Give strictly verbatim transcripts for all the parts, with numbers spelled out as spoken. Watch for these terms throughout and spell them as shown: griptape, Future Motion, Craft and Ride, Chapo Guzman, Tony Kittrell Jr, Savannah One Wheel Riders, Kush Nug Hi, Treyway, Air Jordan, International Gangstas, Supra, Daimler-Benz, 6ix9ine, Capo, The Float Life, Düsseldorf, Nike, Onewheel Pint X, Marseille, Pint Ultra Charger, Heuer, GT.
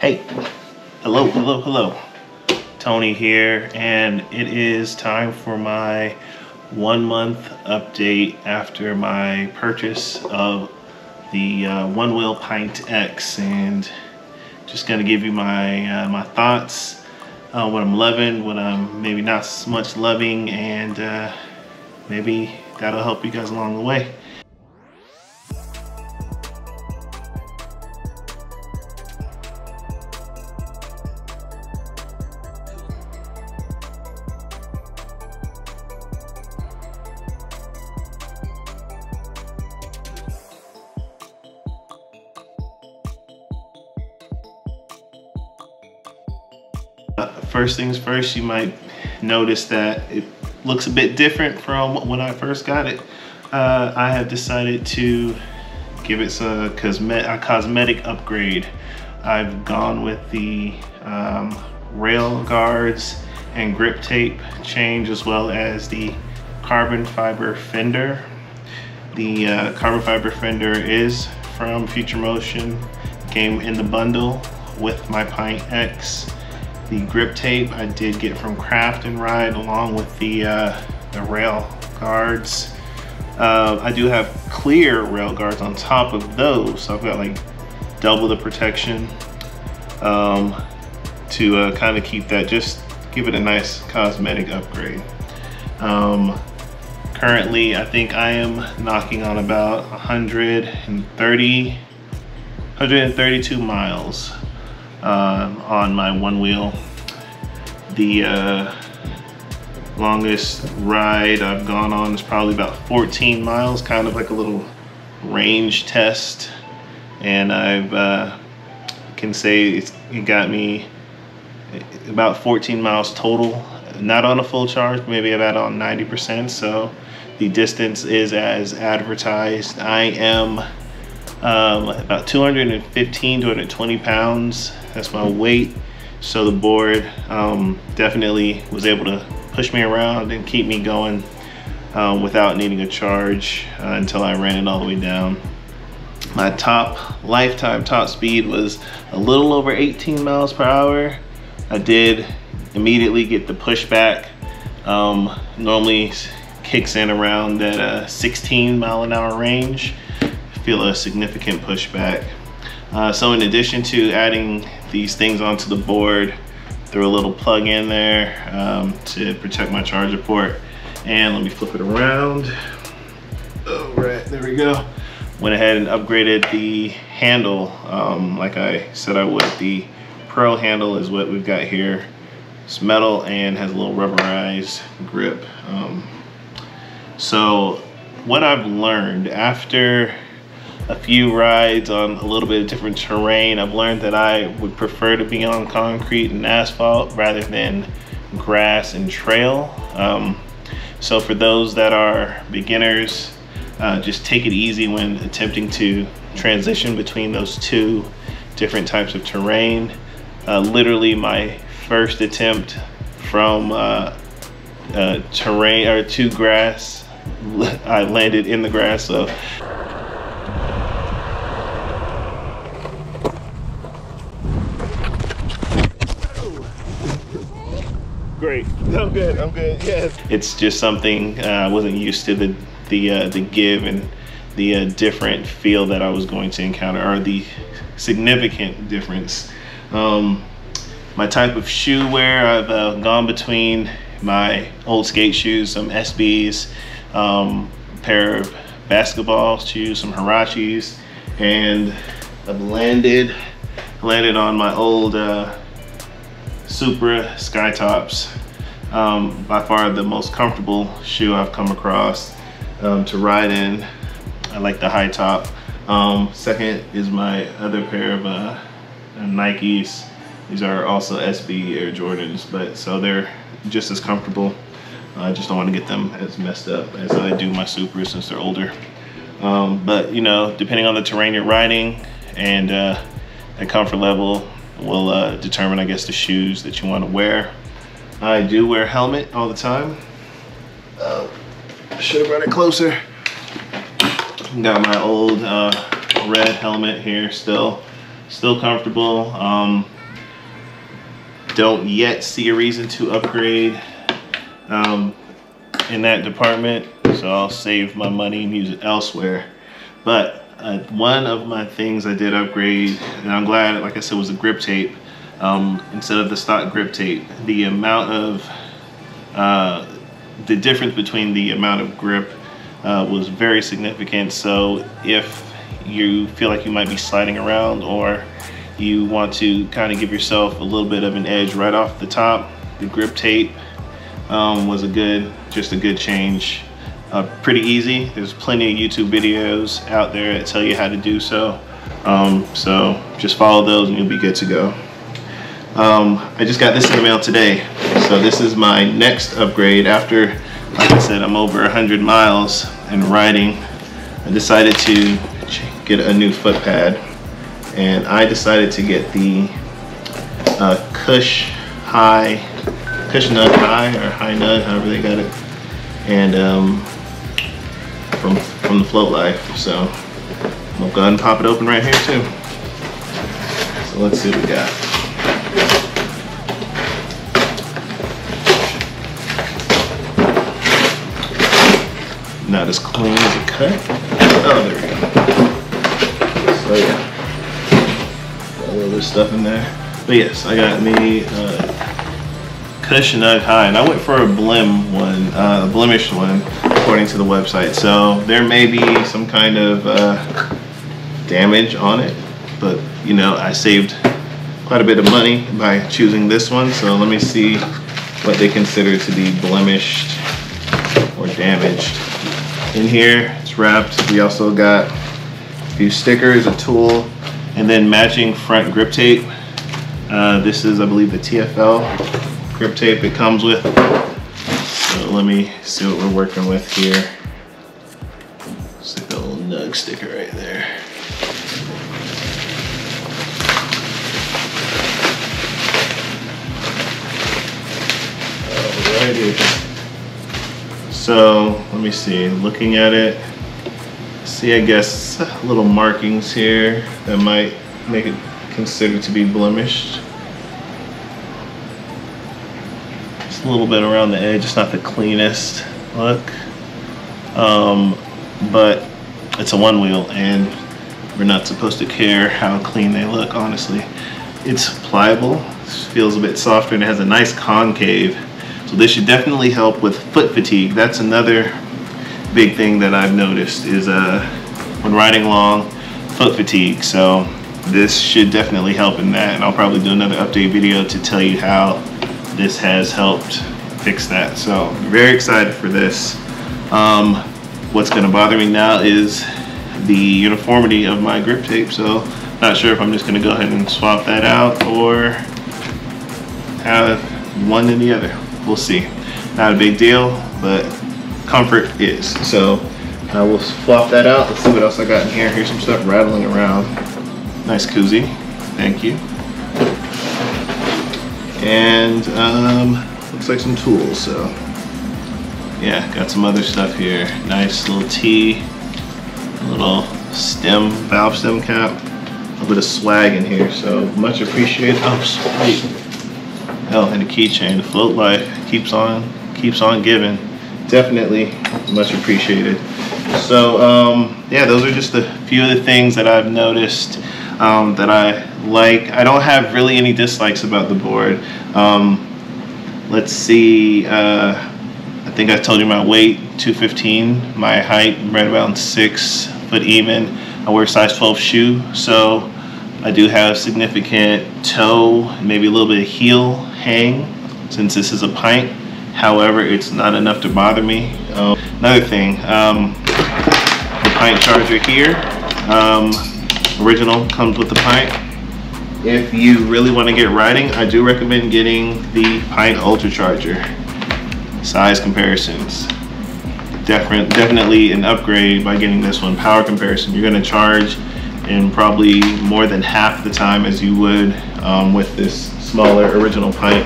Hey, hello, hello, hello. Tony here, and it is time for my one month update after my purchase of the uh, Onewheel Pint X, and just gonna give you my uh, my thoughts, uh, what I'm loving, what I'm maybe not so much loving, and uh, maybe that'll help you guys along the way. First things first, you might notice that it looks a bit different from when I first got it. Uh, I have decided to give it a, cosme a cosmetic upgrade. I've gone with the um, rail guards and grip tape change, as well as the carbon fiber fender. The uh, carbon fiber fender is from Future Motion, came in the bundle with my Pint X. The grip tape I did get from Craft and Ride, along with the, uh, the rail guards. Uh, I do have clear rail guards on top of those, so I've got like double the protection um, to uh, kind of keep that, just give it a nice cosmetic upgrade. Um, currently, I think I am knocking on about one hundred thirty, one hundred thirty-two miles. Um, on my one wheel. The uh, longest ride I've gone on is probably about fourteen miles, kind of like a little range test. And I've uh, can say it's, it got me about fourteen miles total, not on a full charge, maybe about on ninety percent. So the distance is as advertised. I am Um, about two hundred fifteen, two hundred twenty pounds. That's my weight. So the board um, definitely was able to push me around and keep me going um, without needing a charge uh, until I ran it all the way down. My top lifetime top speed was a little over eighteen miles per hour. I did immediately get the pushback. Um, normally kicks in around that uh, sixteen mile an hour range. Feel a significant pushback. Uh, so in addition to adding these things onto the board, threw a little plug in there um, to protect my charger port. And let me flip it around. All right, there we go. Went ahead and upgraded the handle. Um, like I said I would, the Pro handle is what we've got here. It's metal and has a little rubberized grip. Um, so what I've learned after a few rides on a little bit of different terrain, I've learned that I would prefer to be on concrete and asphalt rather than grass and trail. Um, so for those that are beginners, uh, just take it easy when attempting to transition between those two different types of terrain. Uh, literally my first attempt from uh, uh, terrain or to grass, I landed in the grass. So. Great. I'm good. I'm good. Yes. It's just something uh, I wasn't used to, the the uh, the give and the uh, different feel that I was going to encounter, or the significant difference. Um, my type of shoe wear, I've uh, gone between my old skate shoes, some S Bs, um, a pair of basketball shoes, some Hirachis, and I've landed landed on my old. Uh, Supra Sky Tops, um, by far the most comfortable shoe I've come across um, to ride in. I like the high top. Um, second is my other pair of uh, Nikes. These are also S B Air Jordans, but so they're just as comfortable. I just don't want to get them as messed up as I do my Supra, since they're older. Um, but you know, depending on the terrain you're riding and uh, the comfort level, will uh, determine, I guess, the shoes that you want to wear. I do wear a helmet all the time. Uh, should have brought it closer. Got my old uh, red helmet here still. still comfortable. Um, don't yet see a reason to upgrade um, in that department, so I'll save my money and use it elsewhere. But uh, one of my things I did upgrade, and I'm glad, like I said, was the grip tape um, instead of the stock grip tape. The amount of uh, the difference between the amount of grip uh, was very significant. So if you feel like you might be sliding around, or you want to kind of give yourself a little bit of an edge right off the top, the grip tape um, was a good, just a good change. Uh, pretty easy. There's plenty of YouTube videos out there that tell you how to do so. Um, so just follow those and you'll be good to go. Um, I just got this in the mail today. So this is my next upgrade. After, like I said, I'm over one hundred miles and riding, I decided to get a new foot pad. And I decided to get the uh, Kush Hi, Kush Nug Hi, or Hi Nug, however they got it. And um, From, from the Float Life. So I'm gonna go ahead and pop it open right here too. So let's see what we got. Not as clean as a cut. Oh, there we go. So yeah, got a little bit of stuff in there. But yes, I got me uh, Kush Nug Hi, and I went for a blim one, uh, a blemish one, according to the website. So there may be some kind of uh, damage on it, but you know, I saved quite a bit of money by choosing this one. So let me see what they consider to be blemished or damaged. In here, it's wrapped. We also got a few stickers, a tool, and then matching front grip tape. Uh, this is, I believe, the T F L grip tape it comes with. Let me see what we're working with here. Stick the little Nug sticker right there. Alrighty. So let me see. Looking at it, see, I guess little markings here that might make it considered to be blemished. A little bit around the edge, it's not the cleanest look, um, but it's a one wheel and we're not supposed to care how clean they look, honestly. It's pliable, feels a bit softer, and it has a nice concave, so this should definitely help with foot fatigue. That's another big thing that I've noticed is uh, when riding long, foot fatigue, so this should definitely help in that, and I'll probably do another update video to tell you how this has helped fix that. So I'm very excited for this. Um, what's gonna bother me now is the uniformity of my grip tape. So not sure if I'm just gonna go ahead and swap that out or have one and the other. We'll see. Not a big deal, but comfort is. So I will swap that out. Let's see what else I got in here. Here's some stuff rattling around. Nice koozie, thank you. And um, looks like some tools, so yeah, got some other stuff here. Nice little tee, little stem, valve stem cap, a bit of swag in here, so much appreciated. Oh, sweet. Oh, and a keychain. The Float Life keeps on, keeps on giving. Definitely much appreciated. So um, yeah, those are just a few of the things that I've noticed um, that I like. I don't have really any dislikes about the board. Um, let's see, uh, I think I told you my weight, two fifteen, my height, right around six foot even. I wear a size twelve shoe, so I do have significant toe, maybe a little bit of heel hang, since this is a pint. However, it's not enough to bother me. Um, another thing, um, the pint charger here, um, original, comes with the pint. If you really want to get riding, I do recommend getting the Pint Ultra Charger. Size comparisons. Different, definitely an upgrade by getting this one. Power comparison. You're going to charge in probably more than half the time as you would um, with this smaller original Pint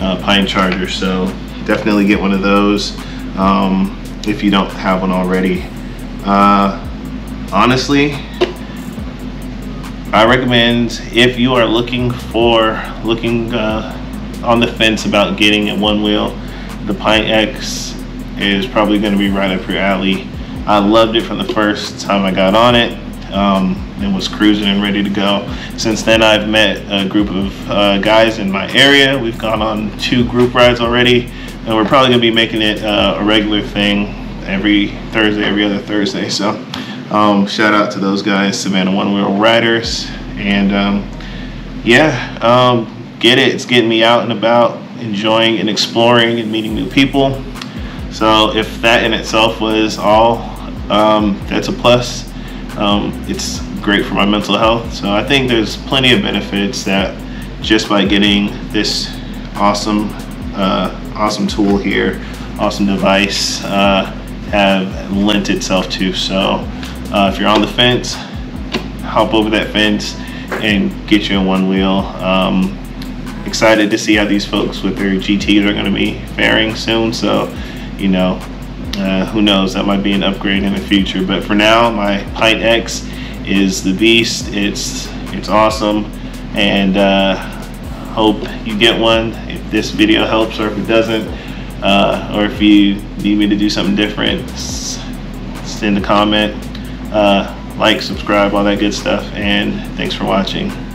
uh, Pint Charger. So definitely get one of those um, if you don't have one already. Uh, honestly, I recommend, if you are looking for looking uh, on the fence about getting a one wheel, the Pint X is probably going to be right up your alley. I loved it from the first time I got on it, um, and was cruising and ready to go. Since then, I've met a group of uh, guys in my area. We've gone on two group rides already, and we're probably going to be making it uh, a regular thing every Thursday, every other Thursday. So um, shout out to those guys, Savannah One Wheel Riders. And um, yeah, um, get it. It's getting me out and about, enjoying and exploring and meeting new people. So if that in itself was all, um, that's a plus. Um, it's great for my mental health. So I think there's plenty of benefits that just by getting this awesome, uh, awesome tool here, awesome device, uh, have lent itself to. So uh, if you're on the fence, hop over that fence and get you a one wheel. Um, excited to see how these folks with their G Ts are going to be faring soon. So, you know, uh, who knows, that might be an upgrade in the future. But for now, my Pint X is the beast. It's it's awesome, and uh, hope you get one. If this video helps, or if it doesn't, Uh, or if you need me to do something different, send a comment, uh, like, subscribe, all that good stuff, and thanks for watching.